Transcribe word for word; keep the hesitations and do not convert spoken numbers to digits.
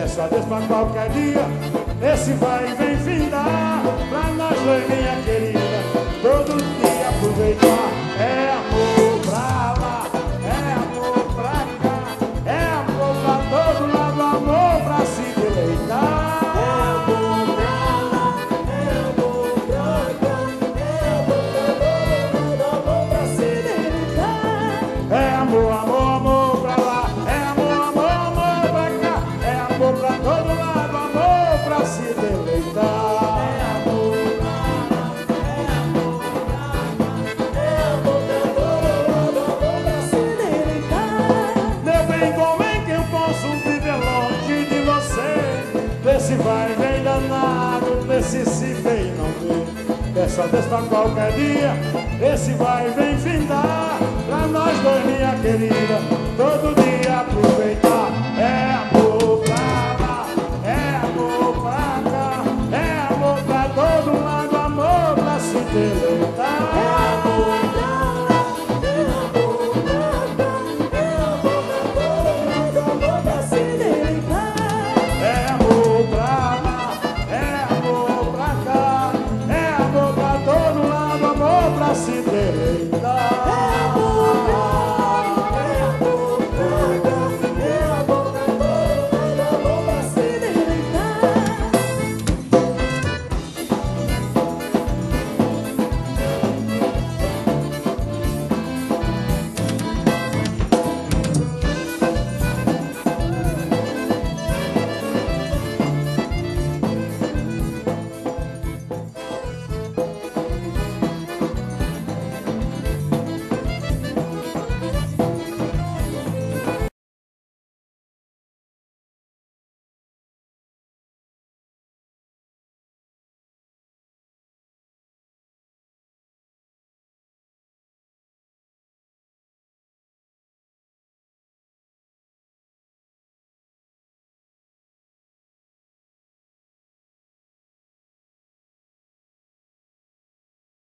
peço a Deus pra qualquer dia esse vai e vem findar, pra nós dois, minha querida, todo dia aproveitar. É amor pra lá, é amor pra cá, é amor pra todo lado, amor pra se deleitar. É amor pra lá, é amor pra cá, é amor pra todo lado, amor pra se deleitar. É amor, amor, amor pra lá, é amor, amor, amor pra cá, é amor pra todo lado, amor pra se deleitar. Esse vai bem danado, esse se vem não vê. Peço a Deus pra qualquer dia esse vai bem findar, pra nós dois, minha querida, todo dia aproveitar.